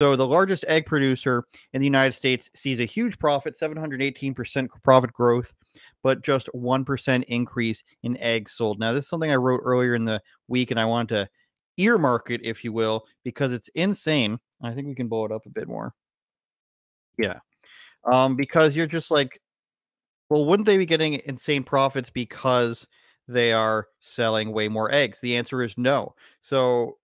So the largest egg producer in the United States sees a huge profit, 718% profit growth, but just 1% increase in eggs sold. Now, this is something I wrote earlier in the week, and I want to earmark it, if you will, because it's insane. I think we can blow it up a bit more. Yeah. Because you're just like, well, wouldn't they be getting insane profits because they are selling way more eggs? The answer is no. So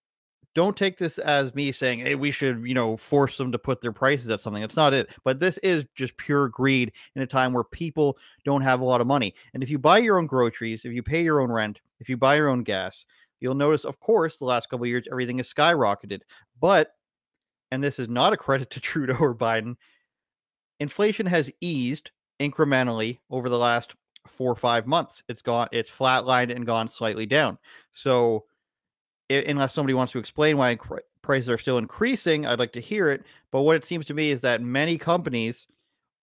don't take this as me saying, hey, we should, you know, force them to put their prices at something. That's not it. But this is just pure greed in a time where people don't have a lot of money. And if you buy your own groceries, if you pay your own rent, if you buy your own gas, you'll notice, of course, the last couple of years, everything has skyrocketed. But, and this is not a credit to Trudeau or Biden, inflation has eased incrementally over the last 4 or 5 months. It's flatlined and gone slightly down. So unless somebody wants to explain why prices are still increasing, I'd like to hear it. But what it seems to me is that many companies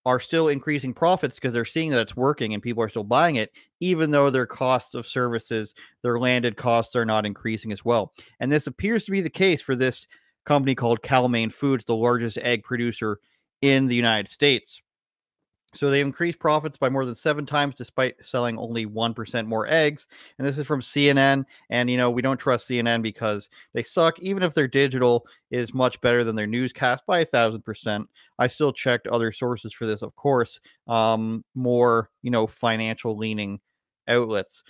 are still increasing profits because they're seeing that it's working and people are still buying it, even though their costs of services, their landed costs are not increasing as well. And this appears to be the case for this company called Cal-Maine Foods, the largest egg producer in the United States. So they increased profits by more than 7 times despite selling only 1% more eggs. And this is from CNN. And, you know, we don't trust CNN because they suck, even if their digital is much better than their newscast by 1,000%. I still checked other sources for this, of course, more, you know, financial leaning outlets.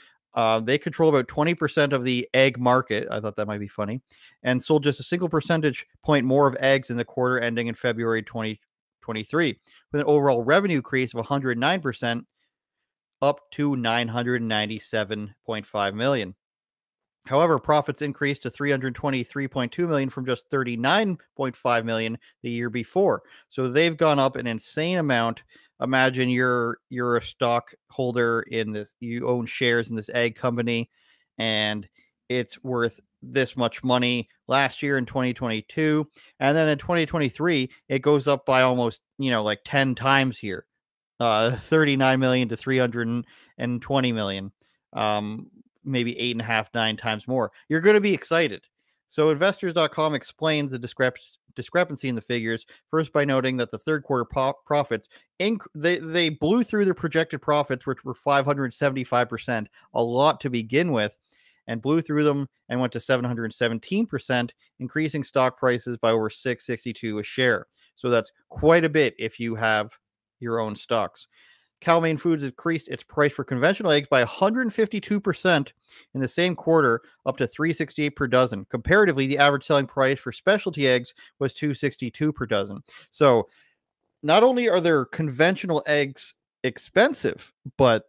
They control about 20% of the egg market. I thought that might be funny, and sold just a single percentage point more of eggs in the quarter ending in February 2023, with an overall revenue increase of 109%, up to $997.5 million. However, profits increased to $323.2 million from just $39.5 million the year before. So they've gone up an insane amount. Imagine you're a stockholder in this, you own shares in this egg company, and it's worth this much money last year in 2022. And then in 2023, it goes up by almost, you know, like 10 times here, $39 million to $320 million, maybe 8.5, 9 times more. You're going to be excited. So investors.com explains the discrepancy in the figures first by noting that the third quarter profits, they blew through their projected profits, which were 575%, a lot to begin with, and blew through them and went to 717%, increasing stock prices by over $6.62 a share. So that's quite a bit if you have your own stocks. Cal-Maine Foods increased its price for conventional eggs by 152% in the same quarter, up to $3.68 per dozen. Comparatively, the average selling price for specialty eggs was $2.62 per dozen. So not only are their conventional eggs expensive, but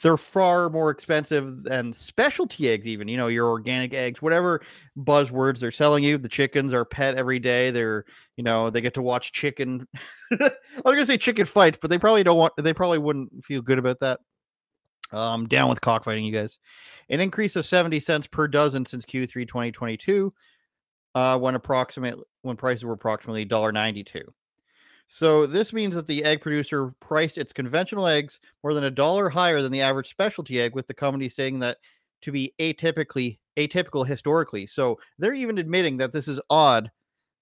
they're far more expensive than specialty eggs, even, you know, your organic eggs, whatever buzzwords they're selling you. The chickens are pet every day. They're, you know, they get to watch chicken. I was gonna say chicken fights, but they probably wouldn't feel good about that. Down with cockfighting, you guys. An increase of 70 cents per dozen since Q3 2022, when prices were approximately $1.92. So this means that the egg producer priced its conventional eggs more than $1 higher than the average specialty egg, with the company saying that to be atypical historically. So they're even admitting that this is odd,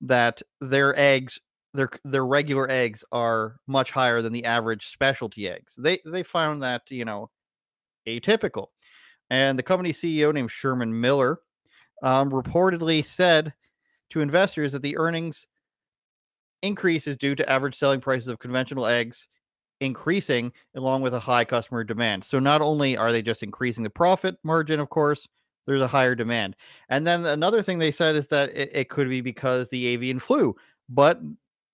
that their eggs, their regular eggs, are much higher than the average specialty eggs. They found that, you know, atypical. And the company CEO named Sherman Miller reportedly said to investors that the earnings increase is due to average selling prices of conventional eggs increasing along with a high customer demand. So not only are they just increasing the profit margin, of course, there's a higher demand. And then another thing they said is that it could be because the avian flu, but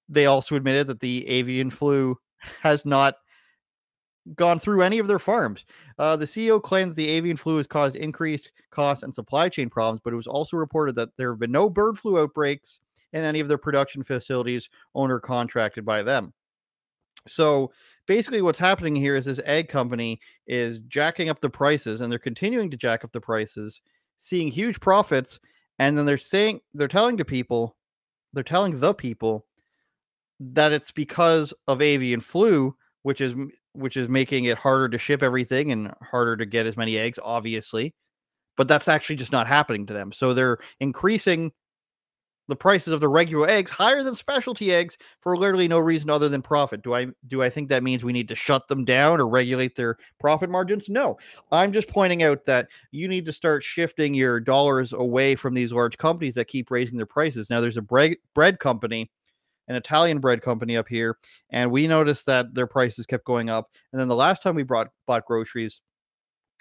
they also admitted that the avian flu has not gone through any of their farms. The CEO claimed that the avian flu has caused increased costs and supply chain problems, but it was also reported that there have been no bird flu outbreaks in any of their production facilities owned or contracted by them. So basically what's happening here is this egg company is jacking up the prices, and they're continuing to jack up the prices, seeing huge profits. And then they're telling the people that it's because of avian flu, which is making it harder to ship everything and harder to get as many eggs, obviously, but that's actually just not happening to them. So they're increasing the prices of the regular eggs higher than specialty eggs for literally no reason other than profit. Do I think that means we need to shut them down or regulate their profit margins? No, I'm just pointing out that you need to start shifting your dollars away from these large companies that keep raising their prices. Now, there's a bread company, an Italian bread company up here, and we noticed that their prices kept going up. And then the last time we bought groceries,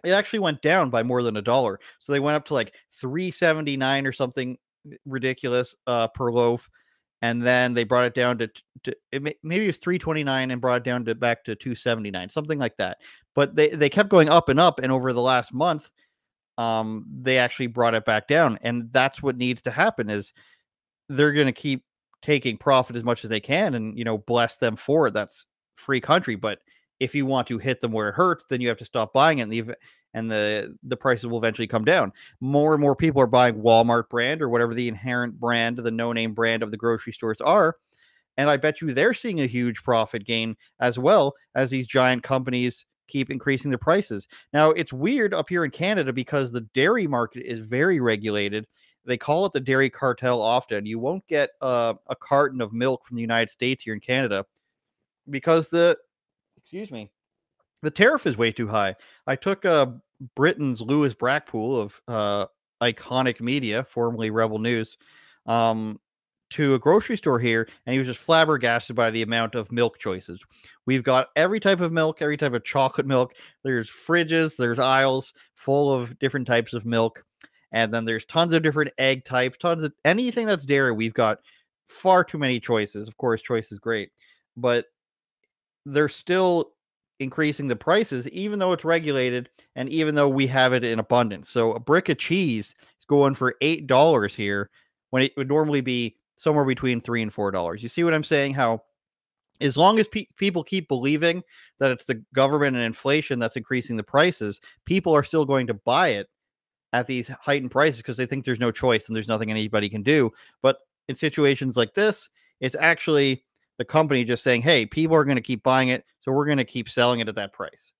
it actually went down by more than $1. So they went up to like $3.79 or something ridiculous per loaf, and then they brought it down to maybe it was $3.29 and brought it down to back to $2.79, something like that. But they kept going up and up, and over the last month, they actually brought it back down. And that's what needs to happen is they're going to keep taking profit as much as they can, and bless them for it. That's free country. But if you want to hit them where it hurts, then you have to stop buying it, and the prices will eventually come down. More and more people are buying Walmart brand or whatever the inherent brand, the no-name brand of the grocery stores are. And I bet you they're seeing a huge profit gain as well as these giant companies keep increasing their prices. Now, it's weird up here in Canada because the dairy market is very regulated. They call it the dairy cartel often. You won't get a carton of milk from the United States here in Canada because the tariff is way too high. I took Britain's Louis Brackpool of Iconic Media, formerly Rebel News, to a grocery store here, and he was just flabbergasted by the amount of milk choices. We've got every type of milk, every type of chocolate milk. There's fridges, there's aisles full of different types of milk, and then there's tons of different egg types, tons of anything that's dairy. We've got far too many choices. Of course, choice is great, but they're still increasing the prices, even though it's regulated and even though we have it in abundance. So a brick of cheese is going for $8 here when it would normally be somewhere between $3 and $4. You see what I'm saying? How as long as people keep believing that it's the government and inflation that's increasing the prices, people are still going to buy it at these heightened prices because they think there's no choice and there's nothing anybody can do. But in situations like this, it's actually the company just saying, hey, people are going to keep buying it, so we're going to keep selling it at that price.